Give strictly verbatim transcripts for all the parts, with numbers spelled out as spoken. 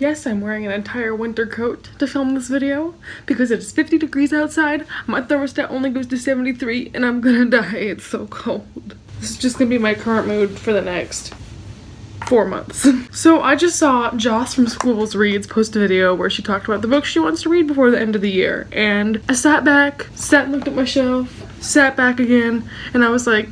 Yes, I'm wearing an entire winter coat to film this video because it's fifty degrees outside, my thermostat only goes to seventy-three, and I'm gonna die. It's so cold. This is just gonna be my current mood for the next four months. So I just saw Joss from School's Reads post a video where she talked about the books she wants to read before the end of the year, and I sat back, sat and looked at my shelf, sat back again, and I was like,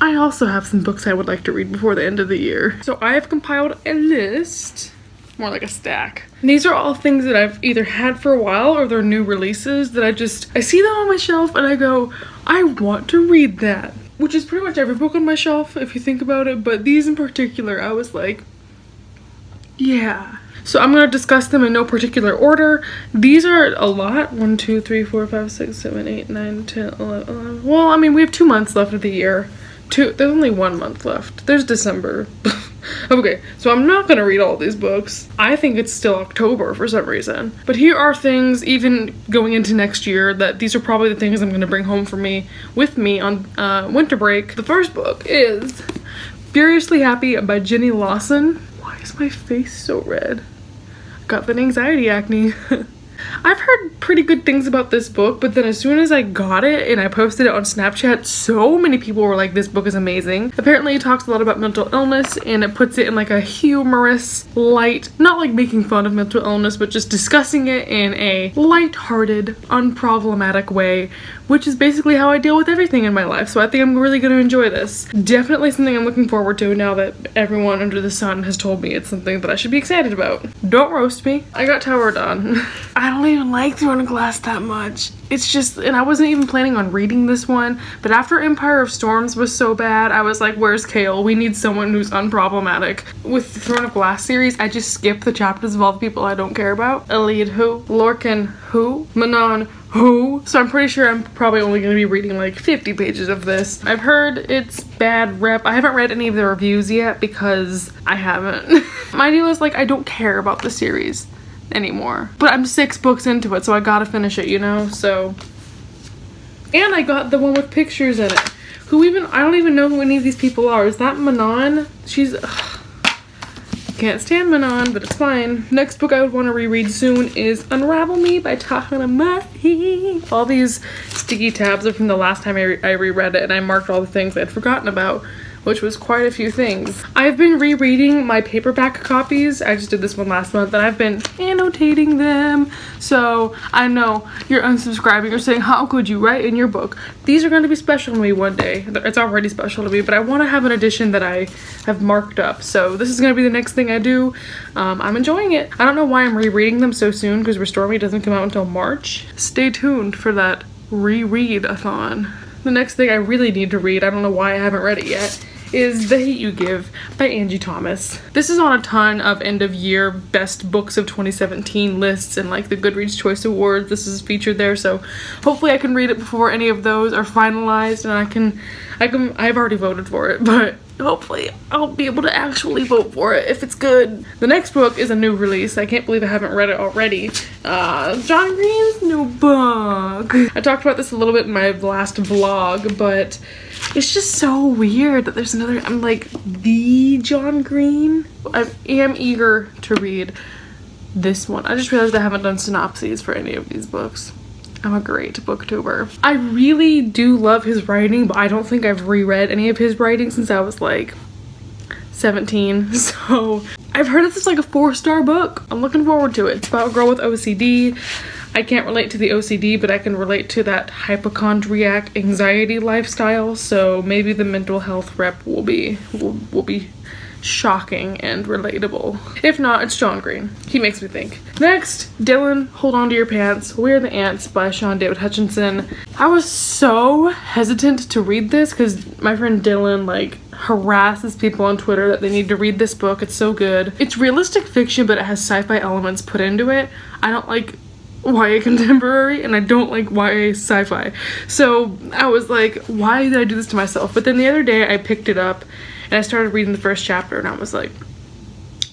I also have some books I would like to read before the end of the year. So I have compiled a list, more like a stack. And these are all things that I've either had for a while or they're new releases that I just, I see them on my shelf and I go, I want to read that. Which is pretty much every book on my shelf if you think about it, but these in particular I was like, yeah. So I'm gonna discuss them in no particular order. These are a lot, one, two, three, four, five, six, seven, eight, nine, ten, eleven, eleven. Well, I mean, we have two months left of the year. Two, there's only one month left. There's December. Okay, so I'm not gonna read all these books. I think it's still October for some reason. But here are things, even going into next year, that these are probably the things I'm gonna bring home for me, with me on uh, winter break. The first book is Furiously Happy by Jenny Lawson. Why is my face so red? I got that anxiety acne. I've heard pretty good things about this book, but then as soon as I got it and I posted it on Snapchat, so many people were like, this book is amazing. Apparently it talks a lot about mental illness and it puts it in like a humorous, light, not like making fun of mental illness, but just discussing it in a lighthearted, unproblematic way, which is basically how I deal with everything in my life. So I think I'm really going to enjoy this. Definitely something I'm looking forward to now that everyone under the sun has told me it's something that I should be excited about. Don't roast me. I got towered on. I don't even like Throne of Glass that much. It's just, and I wasn't even planning on reading this one, but after Empire of Storms was so bad, I was like, where's Kale? We need someone who's unproblematic. With the Throne of Glass series, I just skip the chapters of all the people I don't care about. Elide who? Lorcan who? Manon who? So I'm pretty sure I'm probably only going to be reading like fifty pages of this. I've heard it's bad rep. I haven't read any of the reviews yet because I haven't. My deal is like, I don't care about the series anymore, but I'm six books into it, so I gotta finish it, you know. So, and I got the one with pictures in it, who even I don't even know who any of these people are. Is that Manon? She's ugh, can't stand Manon, but it's fine. Next book I would want to reread soon is Unravel Me by Tahereh Mafi. All these sticky tabs are from the last time I, re I reread it, and I marked all the things I'd forgotten about, which was quite a few things. I've been rereading my paperback copies. I just did this one last month and I've been annotating them. So I know you're unsubscribing or saying, how could you write in your book? These are gonna be special to me one day. It's already special to me, but I wanna have an edition that I have marked up. So this is gonna be the next thing I do. Um, I'm enjoying it. I don't know why I'm rereading them so soon because Restore Me doesn't come out until March. Stay tuned for that reread-a-thon. The next thing I really need to read, I don't know why I haven't read it yet, is The Hate You Give by Angie Thomas. This is on a ton of end of year best books of twenty seventeen lists and like the Goodreads Choice Awards. This is featured there, so hopefully I can read it before any of those are finalized and I can, I can, I've already voted for it, but hopefully I'll be able to actually vote for it if it's good. The next book is a new release. I can't believe I haven't read it already. Uh, John Green's new book. I talked about this a little bit in my last vlog, but it's just so weird that there's another, I'm like, the John Green? I am eager to read this one. I just realized I haven't done synopses for any of these books. I'm a great booktuber. I really do love his writing, but I don't think I've reread any of his writing since I was like seventeen. So I've heard this is like a four-star book. I'm looking forward to it. It's about a girl with O C D. I can't relate to the O C D, but I can relate to that hypochondriac anxiety lifestyle. So maybe the mental health rep will be will, will be shocking and relatable. If not, it's John Green. He makes me think. Next, Dylan, Hold On To Your Pants, We Are the Ants by Sean David Hutchinson. I was so hesitant to read this because my friend Dylan like harasses people on Twitter that they need to read this book. It's so good. It's realistic fiction, but it has sci-fi elements put into it. I don't like Y A contemporary and I don't like Y A sci-fi. So I was like, why did I do this to myself? But then the other day I picked it up and I started reading the first chapter and I was like,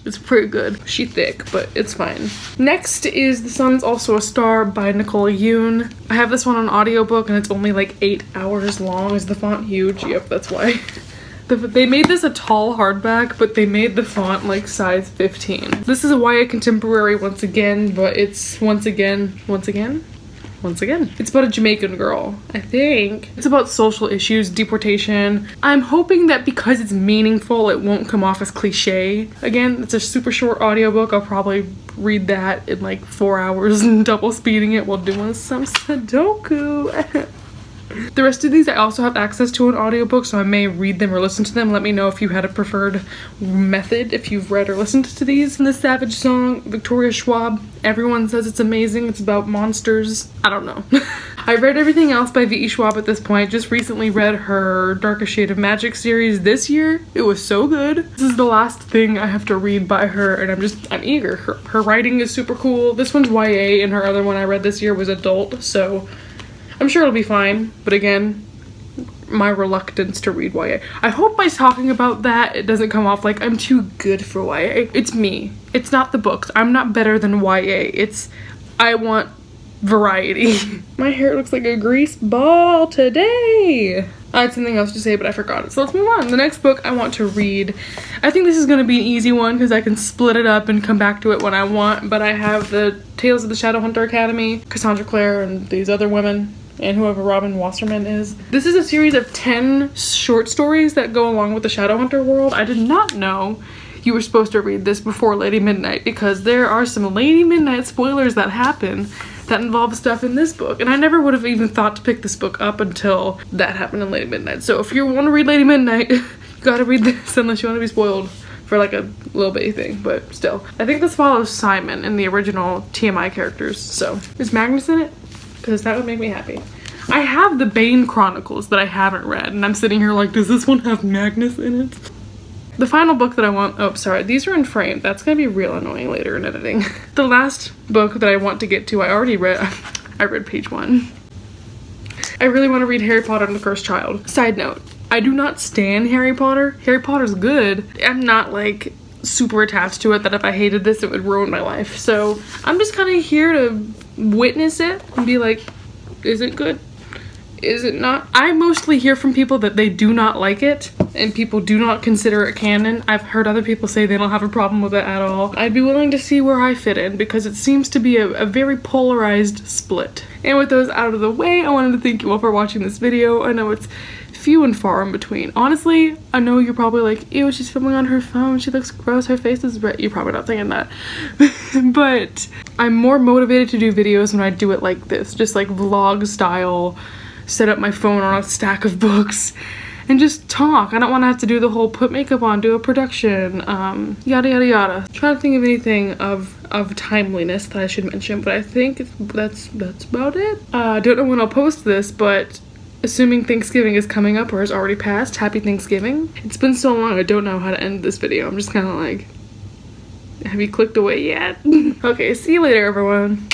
it's pretty good. She thick, but it's fine. Next is The Sun's Also a Star by Nicole Yoon. I have this one on audiobook and it's only like eight hours long. Is the font huge? Yep, that's why. The, they made this a tall hardback, but they made the font like size fifteen. This is a Y A contemporary once again, but it's once again, once again? Once again. It's about a Jamaican girl, I think. It's about social issues, deportation. I'm hoping that because it's meaningful, it won't come off as cliche. Again, it's a super short audiobook. I'll probably read that in like four hours and double speeding it while doing some Sudoku. The rest of these I also have access to an audiobook, so I may read them or listen to them. Let me know if you had a preferred method, if you've read or listened to these. And the Savage Song, Victoria Schwab. Everyone says it's amazing. It's about monsters. I don't know. I read everything else by V E Schwab at this point. Just recently read her Darker Shade of Magic series this year. It was so good. This is the last thing I have to read by her, and I'm just, I'm eager. Her, her writing is super cool. This one's Y A, and her other one I read this year was adult, so I'm sure it'll be fine, but again, my reluctance to read Y A. I hope by talking about that, it doesn't come off like I'm too good for Y A. It's me. It's not the books. I'm not better than Y A. It's, I want variety. My hair looks like a grease ball today. I had something else to say, but I forgot it, so let's move on. The next book I want to read, I think this is going to be an easy one because I can split it up and come back to it when I want, but I have the Tales of the Shadowhunter Academy, Cassandra Clare, and these other women, and whoever Robin Wasserman is. This is a series of ten short stories that go along with the Shadowhunter world. I did not know you were supposed to read this before Lady Midnight because there are some Lady Midnight spoilers that happen that involves stuff in this book, and I never would have even thought to pick this book up until that happened in Lady Midnight. So if you want to read Lady Midnight, you gotta read this unless you want to be spoiled for like a little bitty thing, but still. I think this follows Simon in the original T M I characters, so. Is Magnus in it? Because that would make me happy. I have the Bane Chronicles that I haven't read, and I'm sitting here like, does this one have Magnus in it? The final book that I want, oh, sorry, these are in frame. That's gonna be real annoying later in editing. The last book that I want to get to, I already read, I read page one. I really want to read Harry Potter and the Cursed Child. Side note, I do not stan Harry Potter. Harry Potter's good. I'm not like super attached to it that if I hated this, it would ruin my life. So I'm just kind of here to witness it and be like, is it good? Is it not? I mostly hear from people that they do not like it and people do not consider it canon. I've heard other people say they don't have a problem with it at all. I'd be willing to see where I fit in because it seems to be a, a very polarized split. And with those out of the way, I wanted to thank you all for watching this video. I know it's few and far in between. Honestly, I know you're probably like, ew, she's filming on her phone, she looks gross, her face is red. You're probably not thinking that. But I'm more motivated to do videos when I do it like this, just like vlog style, set up my phone on a stack of books and just talk. I don't want to have to do the whole put makeup on, do a production, um, yada yada yada. I'm trying to think of anything of of timeliness that I should mention, but I think that's that's about it. I uh, don't know when I'll post this, but assuming Thanksgiving is coming up or is already passed, happy Thanksgiving. It's been so long, I don't know how to end this video. I'm just kind of like, have you clicked away yet? Okay, see you later, everyone.